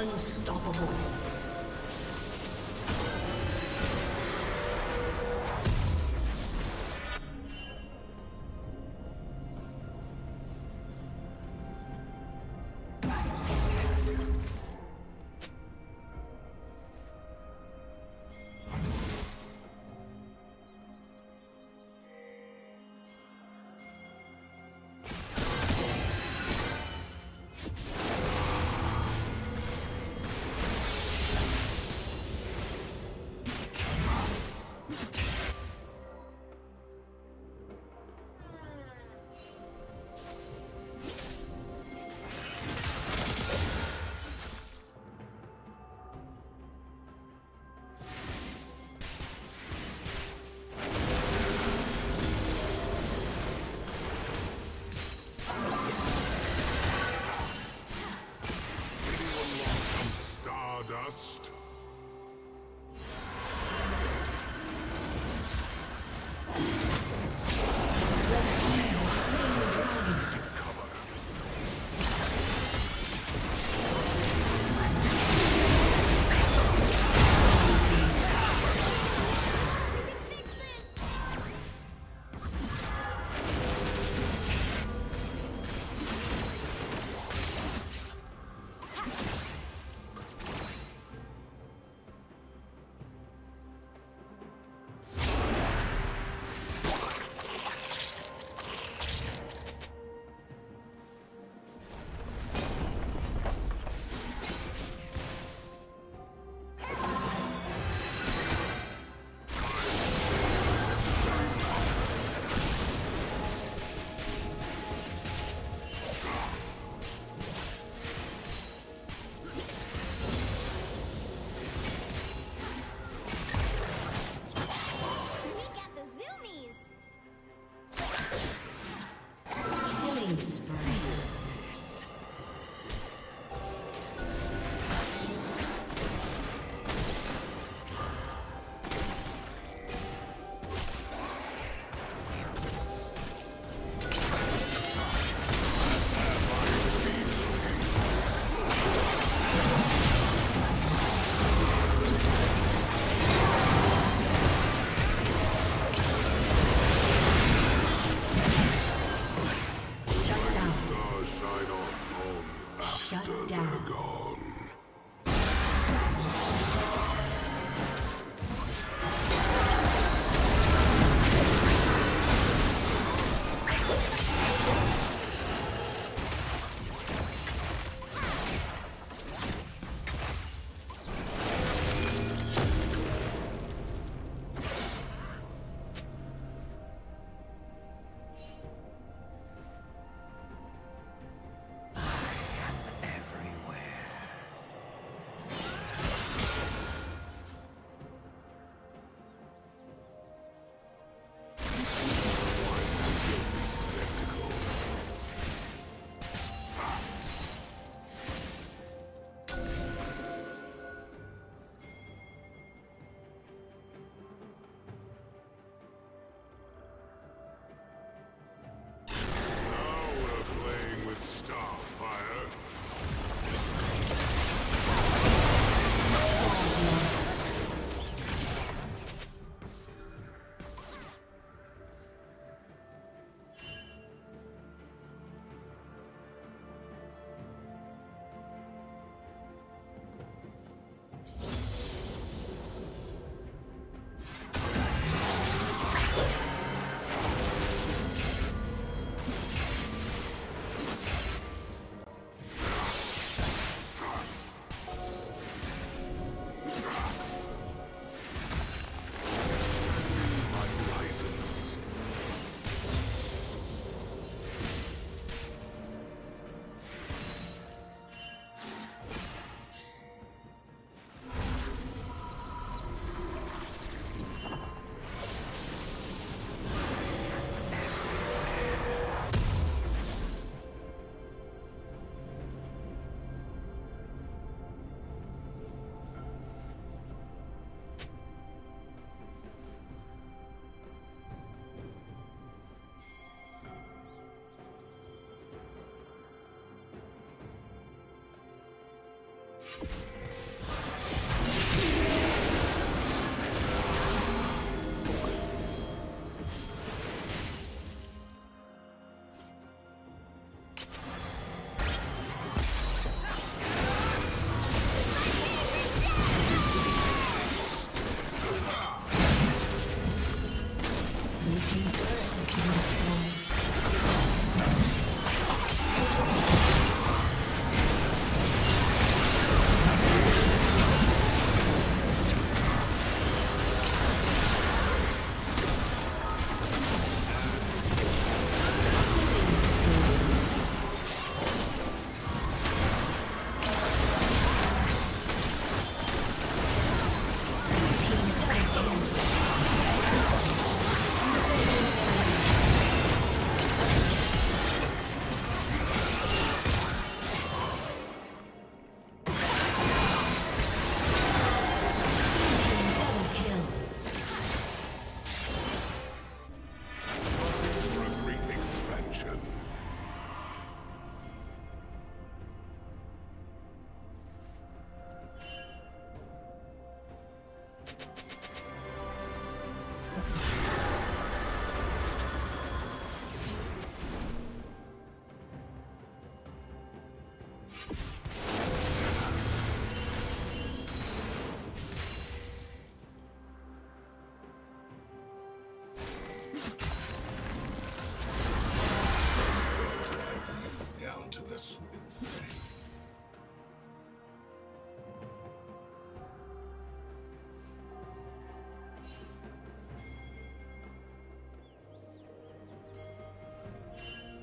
Unstoppable.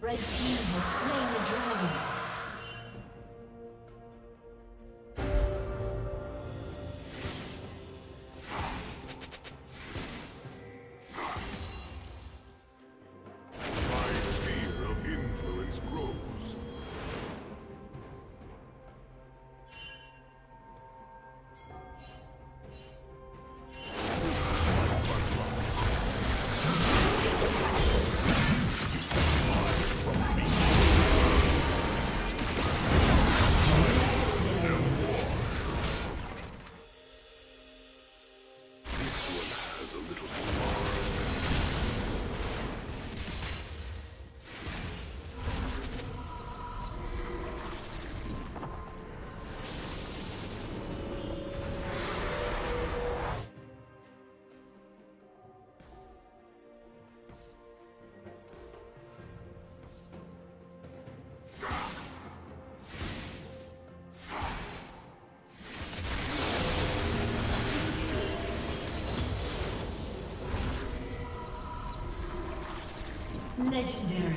Red team has slain the dragon. Legendary.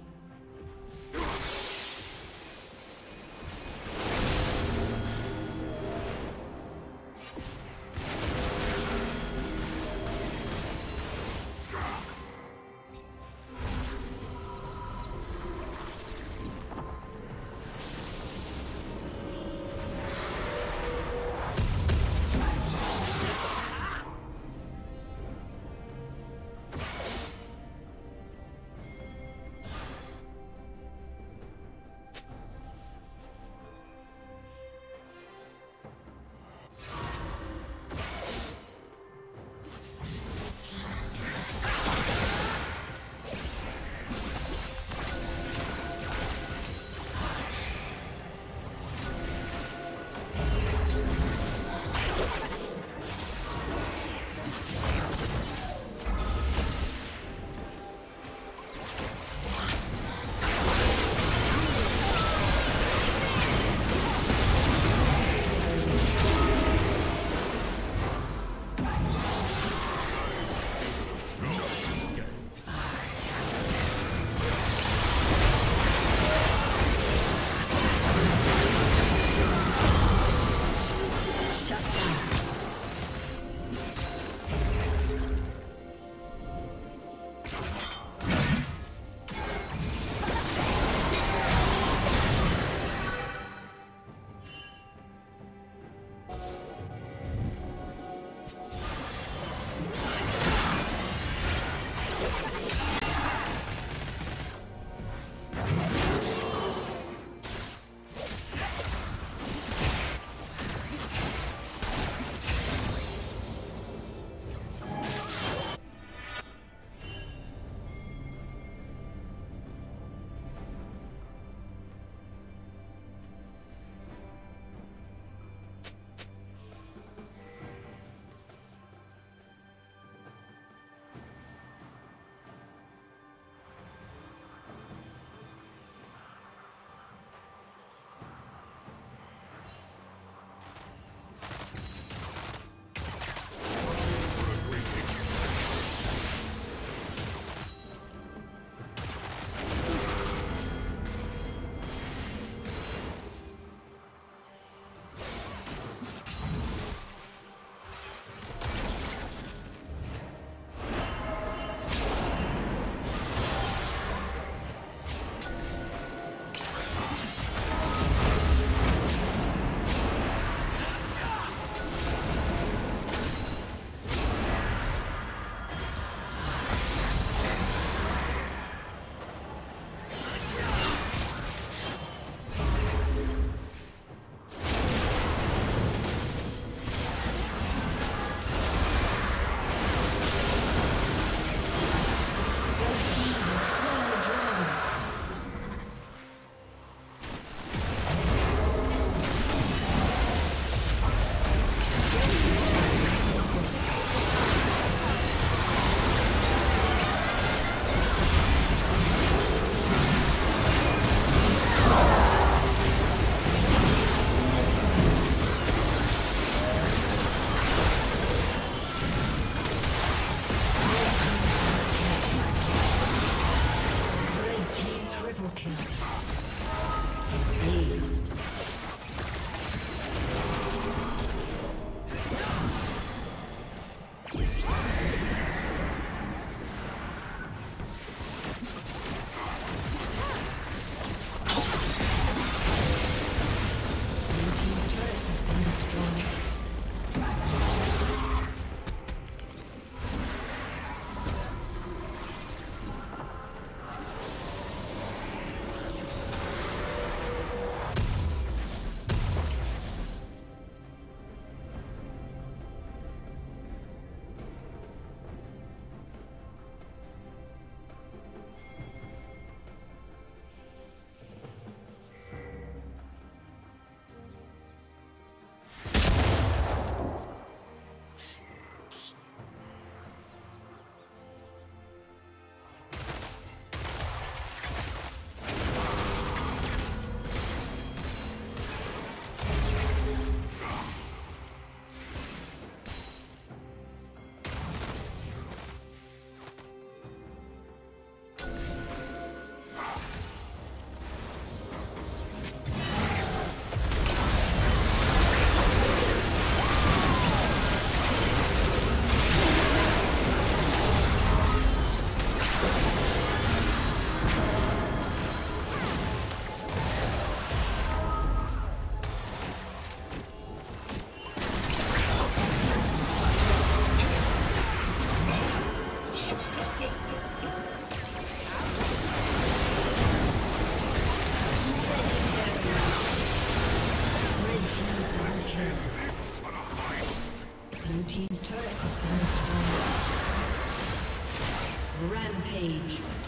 Rampage.